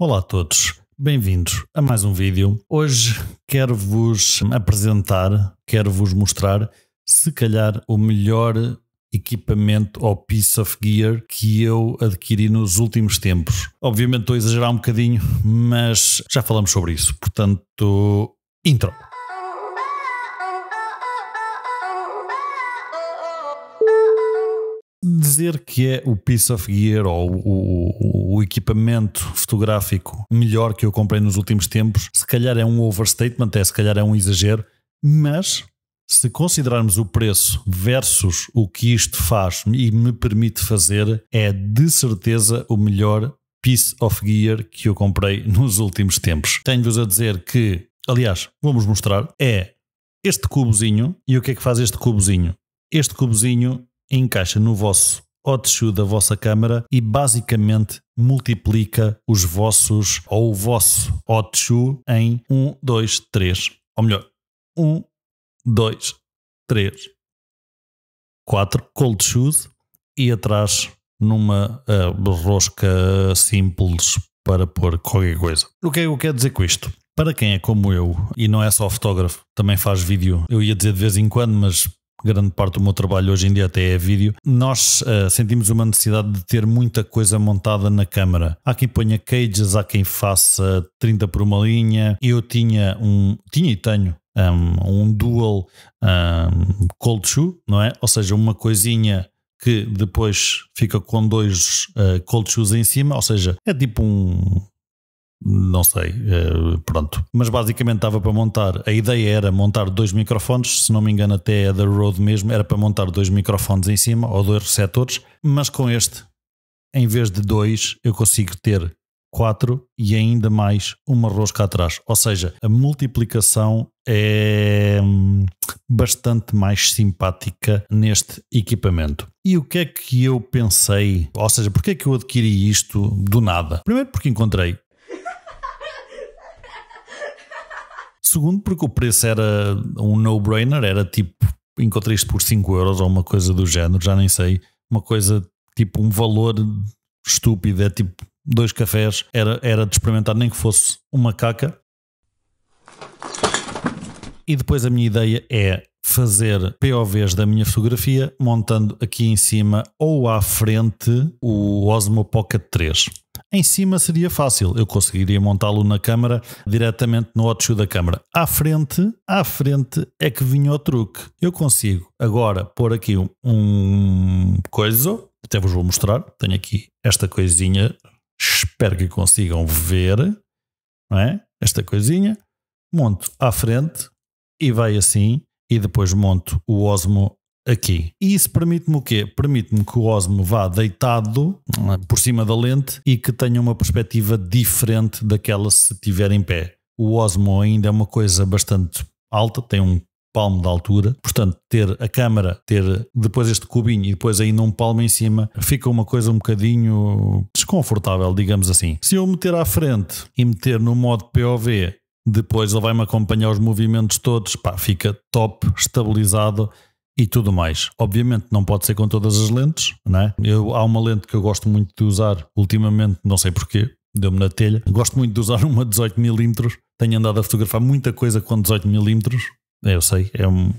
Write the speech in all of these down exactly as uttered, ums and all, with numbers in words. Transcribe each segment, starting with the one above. Olá a todos, bem-vindos a mais um vídeo. Hoje quero-vos apresentar, quero-vos mostrar, se calhar, o melhor equipamento ou piece of gear que eu adquiri nos últimos tempos. Obviamente estou a exagerar um bocadinho, mas já falamos sobre isso, portanto, intro. Dizer que é o piece of gear ou o, o, o equipamento fotográfico melhor que eu comprei nos últimos tempos, se calhar é um overstatement, é, se calhar é um exagero, mas se considerarmos o preço versus o que isto faz e me permite fazer, é de certeza o melhor piece of gear que eu comprei nos últimos tempos. Tenho-vos a dizer que, aliás, vamos mostrar, é este cubozinho. E o que é que faz este cubozinho? Este cubozinho encaixa no vosso hot-shoe da vossa câmara e basicamente multiplica os vossos ou o vosso hot-shoe em um, dois, três, ou melhor, um, dois, três, quatro cold shoes e atrás numa uh, rosca simples para pôr qualquer coisa. O que é que eu quero dizer com isto? Para quem é como eu e não é só fotógrafo, também faz vídeo, eu ia dizer de vez em quando, mas grande parte do meu trabalho hoje em dia até é vídeo, nós uh, sentimos uma necessidade de ter muita coisa montada na câmara. Há quem ponha cages, há quem faça trinta por uma linha. Eu tinha um, tinha e tenho um, um dual um, cold shoe, não é? Ou seja, uma coisinha que depois fica com dois uh, cold shoes em cima, ou seja, é tipo um... não sei, pronto. Mas basicamente estava para montar, a ideia era montar dois microfones, se não me engano até é da Road mesmo, era para montar dois microfones em cima, ou dois receptores, mas com este, em vez de dois, eu consigo ter quatro e ainda mais uma rosca atrás. Ou seja, a multiplicação é bastante mais simpática neste equipamento. E o que é que eu pensei, ou seja, porque é que eu adquiri isto do nada? Primeiro porque encontrei. Segundo, porque o preço era um no-brainer, era tipo, encontrei isto por cinco euros ou uma coisa do género, já nem sei, uma coisa tipo um valor estúpido, é tipo dois cafés, era, era de experimentar nem que fosse uma caca. E depois a minha ideia é fazer P O Vs da minha fotografia, montando aqui em cima ou à frente o Osmo Pocket três. Em cima seria fácil, eu conseguiria montá-lo na câmara, diretamente no hot shoe da câmara. À frente, à frente é que vinha o truque. Eu consigo agora pôr aqui um, um coisa, até vos vou mostrar, tenho aqui esta coisinha, espero que consigam ver, não é? Esta coisinha, monto à frente e vai assim, e depois monto o Osmo aqui. E isso permite-me o quê? Permite-me que o Osmo vá deitado por cima da lente e que tenha uma perspectiva diferente daquela se estiver em pé. O Osmo ainda é uma coisa bastante alta, tem um palmo de altura, portanto ter a câmara, ter depois este cubinho e depois ainda um palmo em cima, fica uma coisa um bocadinho desconfortável, digamos assim. Se eu meter à frente e meter no modo P O V, depois ele vai-me acompanhar os movimentos todos, pá, fica top, estabilizado e tudo mais. Obviamente não pode ser com todas as lentes, não é? Eu, há uma lente que eu gosto muito de usar ultimamente, não sei porquê, deu-me na telha. Gosto muito de usar uma dezoito milímetros, tenho andado a fotografar muita coisa com dezoito milímetros, eu sei, é, um,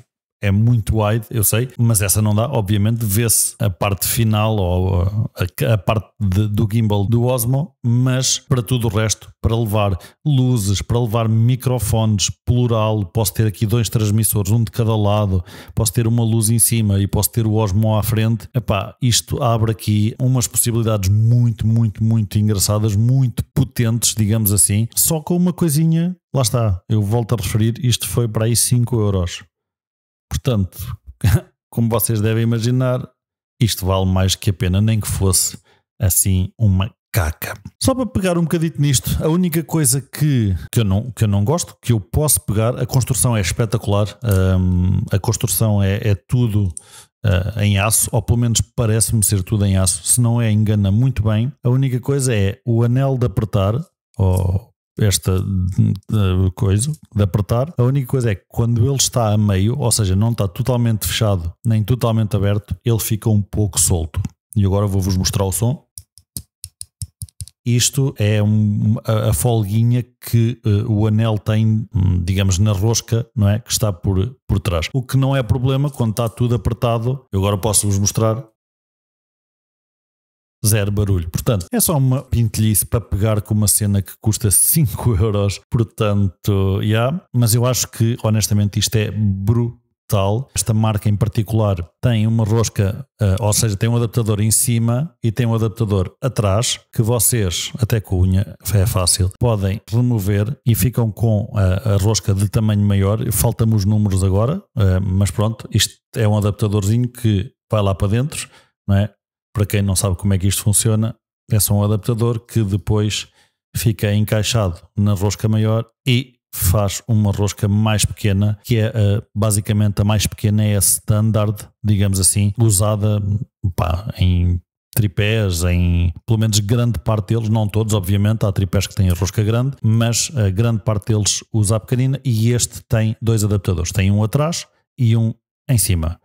é muito wide, eu sei, mas essa não dá, obviamente, vê-se a parte final ou a, a parte de, do gimbal do Osmo, mas para tudo o resto, para levar luzes, para levar microfones, plural, posso ter aqui dois transmissores, um de cada lado, posso ter uma luz em cima e posso ter o Osmo à frente. Epá, isto abre aqui umas possibilidades muito, muito, muito engraçadas, muito potentes, digamos assim, só com uma coisinha, lá está, eu volto a referir, isto foi para aí cinco euros. Portanto, como vocês devem imaginar, isto vale mais que a pena, nem que fosse assim uma caca. Só para pegar um bocadito nisto, a única coisa que, que, eu, não, que eu não gosto, que eu posso pegar, a construção é espetacular, um, a construção é, é tudo uh, em aço, ou pelo menos parece-me ser tudo em aço, se não é, engana muito bem. A única coisa é o anel de apertar, ou esta coisa de apertar, a única coisa é que quando ele está a meio, ou seja, não está totalmente fechado, nem totalmente aberto, ele fica um pouco solto. E agora vou-vos mostrar o som. Isto é um, a, a folguinha que uh, o anel tem, digamos, na rosca, não é? Que está por, por trás. O que não é problema quando está tudo apertado. Eu agora posso-vos mostrar. Zero barulho. Portanto, é só uma pintelhice para pegar com uma cena que custa cinco euros. Portanto, já. Yeah. Mas eu acho que, honestamente, isto é brutal. Esta marca em particular tem uma rosca, ou seja, tem um adaptador em cima e tem um adaptador atrás, que vocês, até com a unha, é fácil, podem remover e ficam com a, a rosca de tamanho maior. Faltam-me os números agora, mas pronto, isto é um adaptadorzinho que vai lá para dentro, não é? Para quem não sabe como é que isto funciona, é só um adaptador que depois fica encaixado na rosca maior e faz uma rosca mais pequena, que é uh, basicamente a mais pequena, é a standard, digamos assim, usada pá, em tripés, em pelo menos grande parte deles, não todos obviamente, há tripés que têm a rosca grande, mas a grande parte deles usa a pequenina, e este tem dois adaptadores, tem um atrás e um em cima.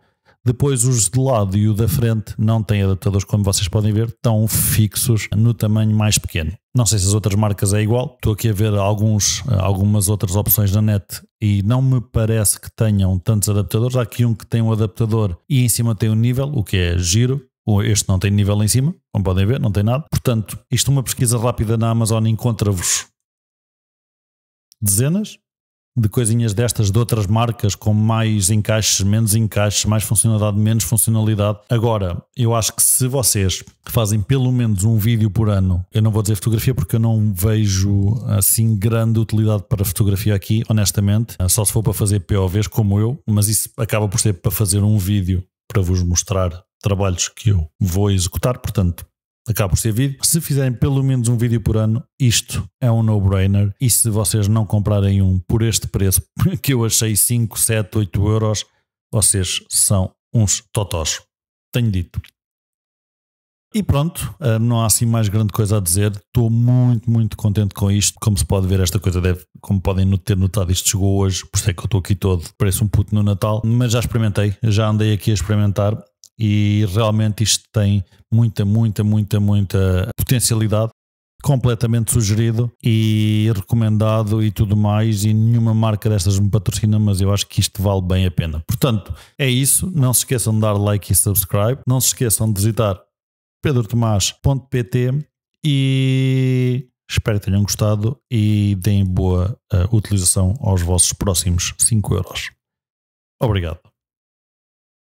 Depois os de lado e o da frente não têm adaptadores, como vocês podem ver, estão fixos no tamanho mais pequeno. Não sei se as outras marcas é igual, estou aqui a ver alguns, algumas outras opções na net e não me parece que tenham tantos adaptadores. Há aqui um que tem um adaptador e em cima tem um nível, o que é giro. Este não tem nível em cima, como podem ver, não tem nada. Portanto, isto uma pesquisa rápida na Amazon encontra-vos dezenas de coisinhas destas de outras marcas, com mais encaixes, menos encaixes, mais funcionalidade, menos funcionalidade. Agora, eu acho que se vocês fazem pelo menos um vídeo por ano, eu não vou dizer fotografia porque eu não vejo assim grande utilidade para fotografia aqui, honestamente, só se for para fazer P O Vs como eu, mas isso acaba por ser para fazer um vídeo para vos mostrar trabalhos que eu vou executar, portanto acaba por ser vídeo. Se fizerem pelo menos um vídeo por ano, isto é um no-brainer. E se vocês não comprarem um por este preço, que eu achei cinco, sete, oito euros, vocês são uns totós. Tenho dito. E pronto, não há assim mais grande coisa a dizer. Estou muito, muito contente com isto. Como se pode ver, esta coisa deve, como podem ter notado, isto chegou hoje. Por isso é que eu estou aqui todo, parece um puto no Natal. Mas já experimentei, já andei aqui a experimentar. E realmente isto tem muita, muita, muita, muita potencialidade, completamente sugerido e recomendado e tudo mais, e nenhuma marca destas me patrocina, mas eu acho que isto vale bem a pena. Portanto, é isso, não se esqueçam de dar like e subscribe, não se esqueçam de visitar pedro tomaz ponto P T e espero que tenham gostado e deem boa uh, utilização aos vossos próximos cinco euros. Obrigado.